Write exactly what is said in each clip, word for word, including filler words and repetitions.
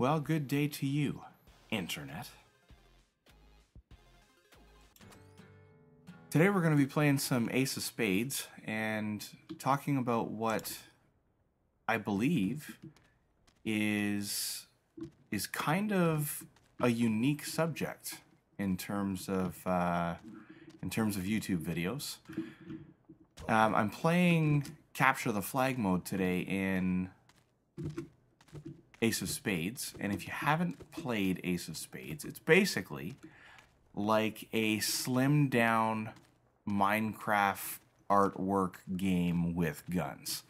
Well, good day to you, Internet. Today we're going to be playing some Ace of Spades and talking about what I believe is is kind of a unique subject in terms of uh, in terms of YouTube videos. Um, I'm playing Capture the Flag mode today in Ace of Spades, and if you haven't played Ace of Spades, it's basically like a slimmed down Minecraft artwork game with guns.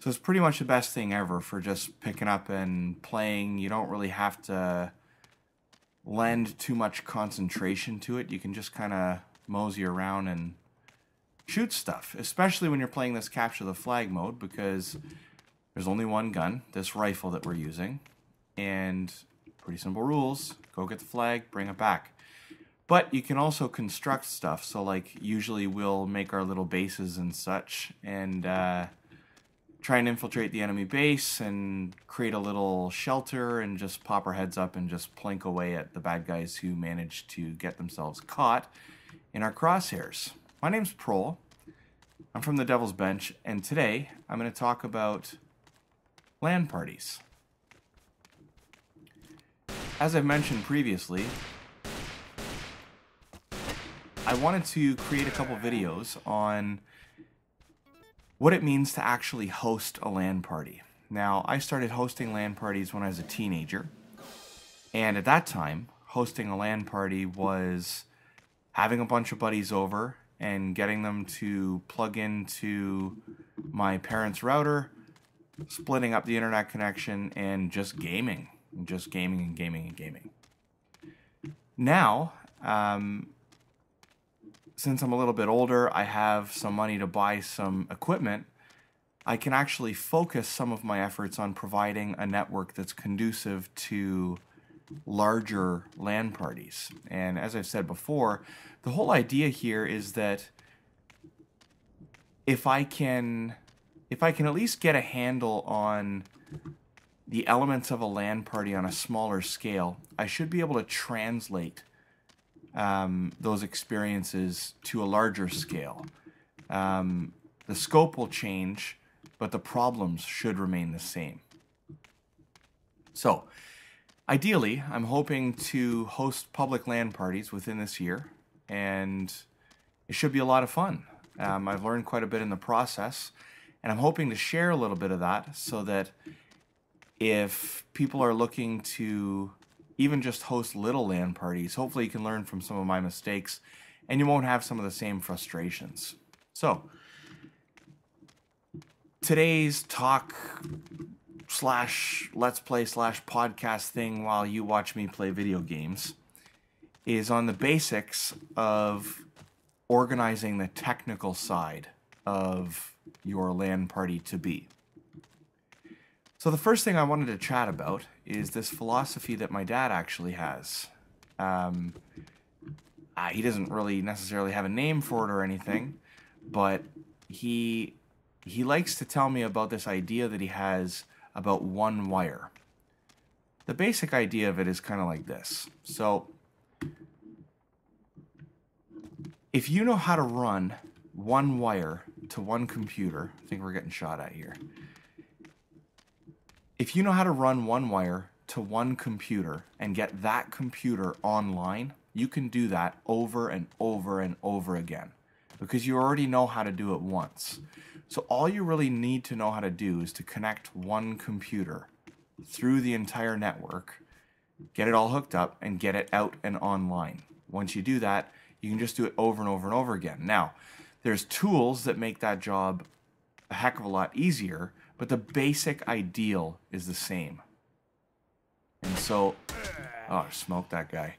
So it's pretty much the best thing ever for just picking up and playing. You don't really have to lend too much concentration to it. You can just kind of mosey around and shoot stuff, especially when you're playing this Capture the Flag mode, because there's only one gun, this rifle that we're using, and pretty simple rules. Go get the flag, bring it back. But you can also construct stuff, so like usually we'll make our little bases and such, and uh, try and infiltrate the enemy base and create a little shelter and just pop our heads up and just plink away at the bad guys who manage to get themselves caught in our crosshairs. My name's Prol, I'm from the Devil's Bench, and today I'm going to talk about LAN parties. As I've mentioned previously, I wanted to create a couple videos on what it means to actually host a LAN party. Now, I started hosting LAN parties when I was a teenager, and at that time, hosting a LAN party was having a bunch of buddies over and getting them to plug into my parents' router, splitting up the internet connection, and just gaming, just gaming and gaming and gaming. Now, um, since I'm a little bit older, I have some money to buy some equipment, I can actually focus some of my efforts on providing a network that's conducive to larger LAN parties. And as I've said before, the whole idea here is that if I can if I can at least get a handle on the elements of a LAN party on a smaller scale, I should be able to translate um, those experiences to a larger scale. Um, the scope will change, but the problems should remain the same. So ideally, I'm hoping to host public LAN parties within this year, and it should be a lot of fun. Um, I've learned quite a bit in the process, and I'm hoping to share a little bit of that so that if people are looking to even just host little LAN parties, hopefully you can learn from some of my mistakes, and you won't have some of the same frustrations. So, today's talk slash let's play slash podcast thing while you watch me play video games is on the basics of organizing the technical side of your LAN party to be. So the first thing I wanted to chat about is this philosophy that my dad actually has. Um, uh, he doesn't really necessarily have a name for it or anything, but he he likes to tell me about this idea that he has about one wire. The basic idea of it is kind of like this. So, if you know how to run one wire to one computer, I think we're getting shot at here. If you know how to run one wire to one computer and get that computer online, you can do that over and over and over again, because you already know how to do it once. So all you really need to know how to do is to connect one computer through the entire network, get it all hooked up, and get it out and online. Once you do that, you can just do it over and over and over again. Now, there's tools that make that job a heck of a lot easier, but the basic ideal is the same. And so, oh, smoke that guy.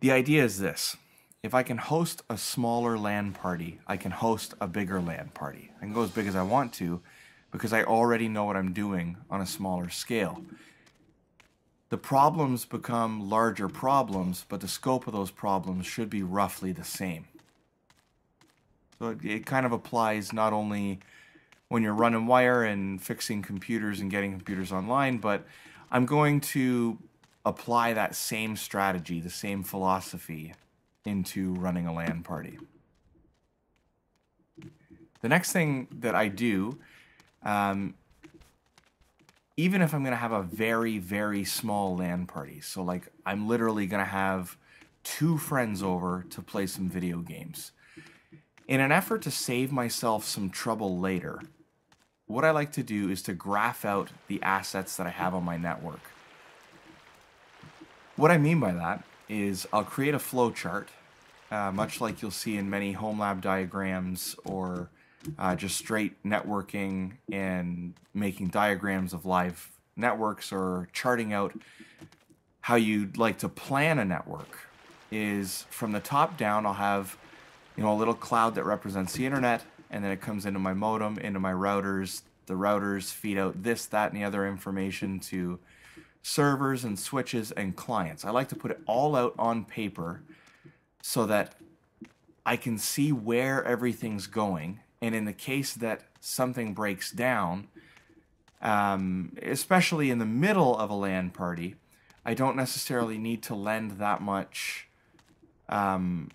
The idea is this. If I can host a smaller LAN party, I can host a bigger LAN party. I can go as big as I want to because I already know what I'm doing on a smaller scale. The problems become larger problems, but the scope of those problems should be roughly the same. So it, it kind of applies not only when you're running wire and fixing computers and getting computers online, but I'm going to apply that same strategy, the same philosophy, into running a LAN party. The next thing that I do, um, even if I'm going to have a very, very small LAN party, so like I'm literally going to have two friends over to play some video games. In an effort to save myself some trouble later, what I like to do is to graph out the assets that I have on my network. What I mean by that is I'll create a flow chart, uh, much like you'll see in many home lab diagrams or uh, just straight networking and making diagrams of live networks or charting out how you'd like to plan a network. Is from the top down, I'll have, you know, a little cloud that represents the internet, and then it comes into my modem, into my routers. The routers feed out this, that, and the other information to servers and switches and clients. I like to put it all out on paper so that I can see where everything's going. And in the case that something breaks down, um, especially in the middle of a LAN party, I don't necessarily need to lend that much, um,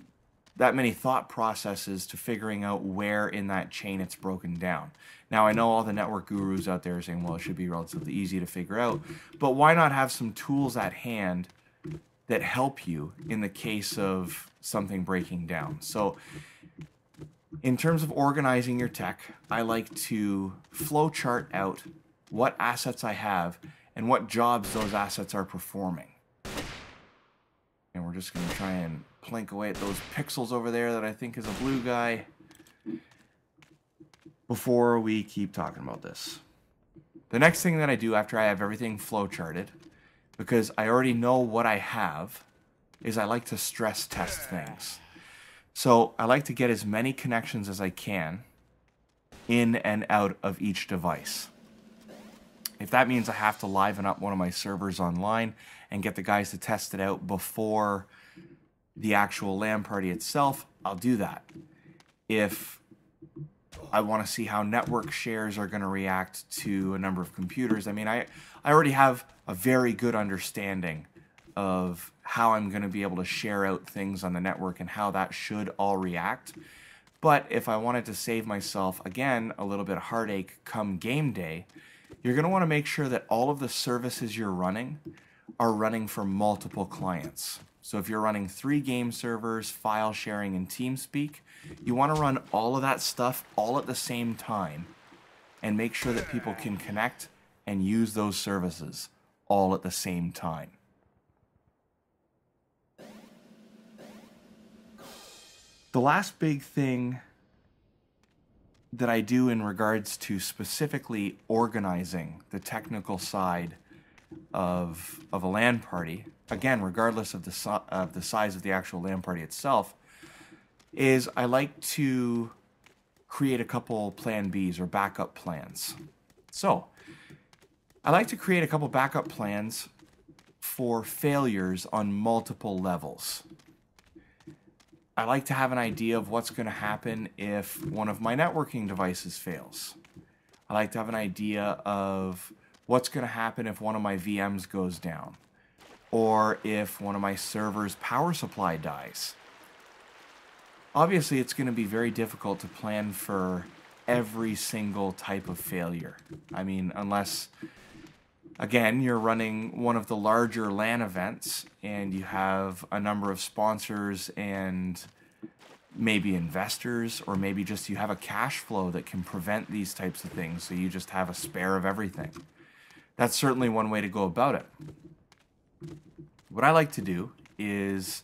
that many thought processes to figuring out where in that chain it's broken down. Now, I know all the network gurus out there are saying, well, it should be relatively easy to figure out, but why not have some tools at hand that help you in the case of something breaking down? So in terms of organizing your tech, I like to flowchart out what assets I have and what jobs those assets are performing. And we're just going to try and plink away at those pixels over there that I think is a blue guy before we keep talking about this. The next thing that I do after I have everything flowcharted, because I already know what I have, is I like to stress test things. So I like to get as many connections as I can in and out of each device. If that means I have to liven up one of my servers online and get the guys to test it out before the actual LAN party itself, I'll do that. If I want to see how network shares are going to react to a number of computers, I mean, I, I already have a very good understanding of how I'm going to be able to share out things on the network and how that should all react. But if I wanted to save myself, again, a little bit of heartache come game day, you're going to want to make sure that all of the services you're running are running for multiple clients. So if you're running three game servers, file sharing, and TeamSpeak, you want to run all of that stuff all at the same time and make sure that people can connect and use those services all at the same time. The last big thing that I do in regards to specifically organizing the technical side of, of a LAN party, again, regardless of the, si of the size of the actual LAN party itself, is I like to create a couple plan Bs or backup plans. So I like to create a couple backup plans for failures on multiple levels. I like to have an idea of what's going to happen if one of my networking devices fails. I like to have an idea of what's going to happen if one of my V Ms goes down, or if one of my servers' power supply dies. Obviously, it's going to be very difficult to plan for every single type of failure. I mean, unless, again, you're running one of the larger LAN events and you have a number of sponsors and maybe investors, or maybe just you have a cash flow that can prevent these types of things, so you just have a spare of everything. That's certainly one way to go about it. What I like to do is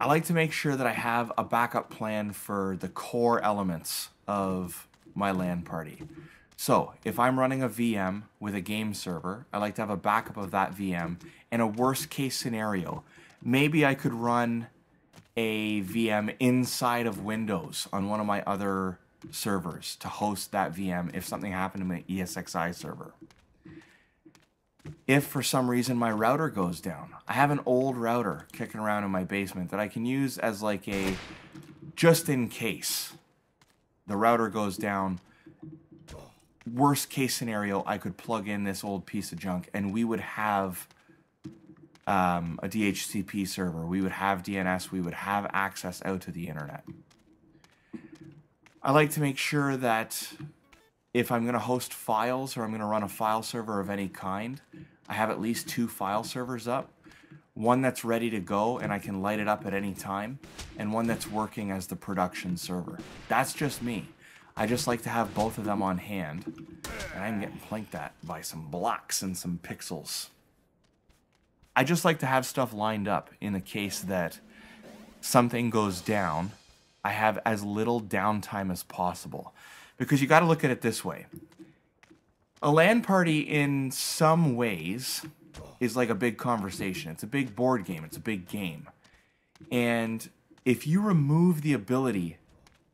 I like to make sure that I have a backup plan for the core elements of my LAN party. So if I'm running a V M with a game server, I like to have a backup of that V M. In a worst case scenario, maybe I could run a V M inside of Windows on one of my other servers to host that V M if something happened to my ESXi server. If for some reason my router goes down, I have an old router kicking around in my basement that I can use as like a just in case the router goes down. worst case scenario, I could plug in this old piece of junk and we would have um, a D H C P server. We would have D N S. We would have access out to the internet. I like to make sure that if I'm going to host files or I'm going to run a file server of any kind, I have at least two file servers up. One that's ready to go and I can light it up at any time, and one that's working as the production server. That's just me. I just like to have both of them on hand, and I'm getting planked at by some blocks and some pixels. I just like to have stuff lined up in the case that something goes down. I have as little downtime as possible, because you got to look at it this way. A LAN party in some ways is like a big conversation. It's a big board game. It's a big game. And if you remove the ability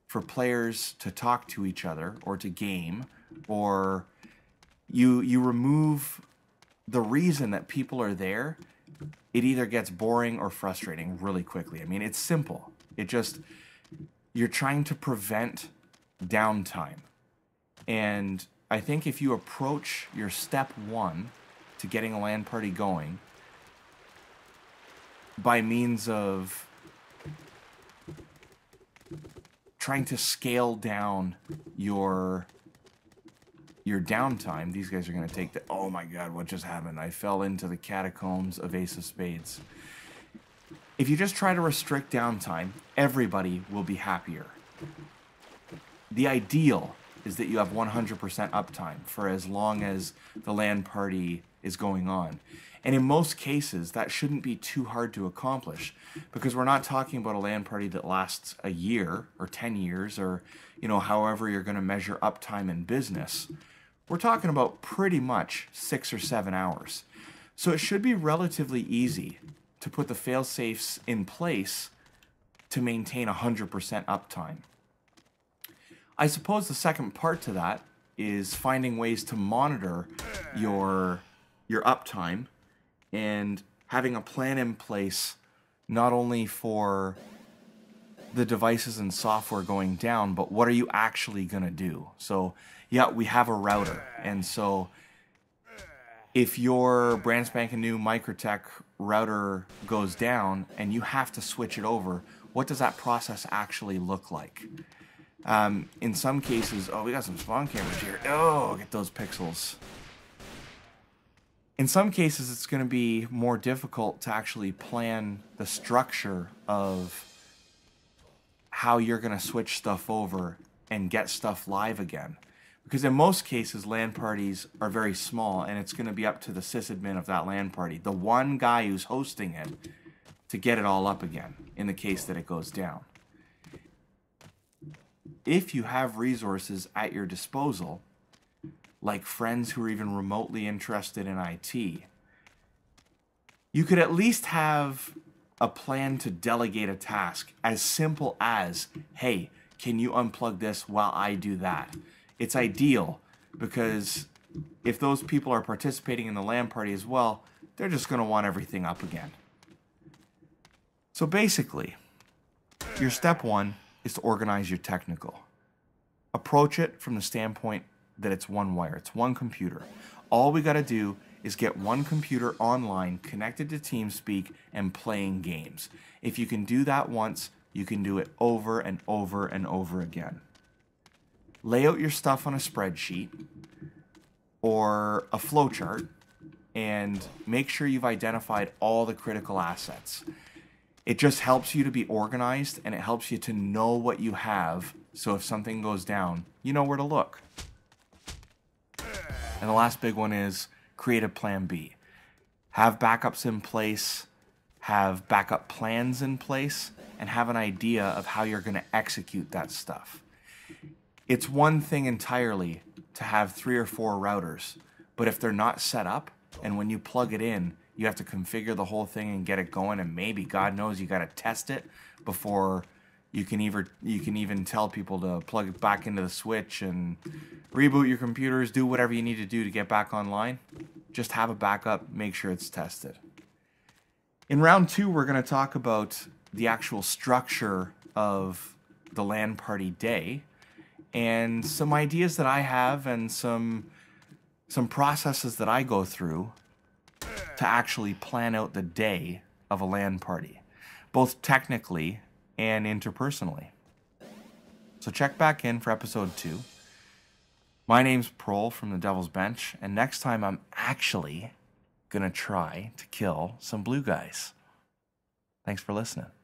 for players to talk to each other or to game, or you you remove the reason that people are there, it either gets boring or frustrating really quickly. I mean, it's simple. It just, you're trying to prevent downtime. And I think if you approach your step one to getting a LAN party going by means of trying to scale down your your downtime. These guys are going to take the... Oh my god, what just happened? I fell into the catacombs of Ace of Spades. If you just try to restrict downtime, everybody will be happier. The ideal is that you have one hundred percent uptime for as long as the LAN party is going on. And in most cases, that shouldn't be too hard to accomplish, because we're not talking about a LAN party that lasts a year or ten years or, you know, however you're going to measure uptime in business. We're talking about pretty much six or seven hours. So it should be relatively easy to put the fail-safes in place to maintain one hundred percent uptime. I suppose the second part to that is finding ways to monitor your your uptime and having a plan in place, not only for the devices and software going down, but what are you actually going to do? So, yeah, we have a router. And so if your brand spanking new Mikrotik router goes down and you have to switch it over, what does that process actually look like? Um, in some cases, oh, we got some spawn cameras here. Oh, get those pixels. In some cases, it's going to be more difficult to actually plan the structure of how you're going to switch stuff over and get stuff live again. Because in most cases, LAN parties are very small, and it's going to be up to the sysadmin of that LAN party, the one guy who's hosting it, to get it all up again in the case that it goes down. If you have resources at your disposal, like friends who are even remotely interested in I T, you could at least have a plan to delegate a task as simple as, hey, can you unplug this while I do that? It's ideal, because if those people are participating in the LAN party as well, they're just going to want everything up again. So basically, your step one is to organize your technical. Approach it from the standpoint that it's one wire, it's one computer. All we gotta do is get one computer online, connected to TeamSpeak, and playing games. If you can do that once, you can do it over and over and over again. Lay out your stuff on a spreadsheet or a flowchart, and make sure you've identified all the critical assets. It just helps you to be organized, and it helps you to know what you have, so if something goes down, you know where to look. And the last big one is create a plan B. Have backups in place, have backup plans in place, and have an idea of how you're going to execute that stuff. It's one thing entirely to have three or four routers, but if they're not set up, and when you plug it in, you have to configure the whole thing and get it going, and maybe, God knows, you got to test it before you can even you can even tell people to plug it back into the switch and reboot your computers, do whatever you need to do to get back online. Just have a backup, make sure it's tested. In round two, we're going to talk about the actual structure of the LAN party day and some ideas that I have and some some processes that I go through to actually plan out the day of a LAN party, both technically and interpersonally. So check back in for episode two. My name's Prol from the Devil's Bench, and next time I'm actually gonna try to kill some blue guys. Thanks for listening.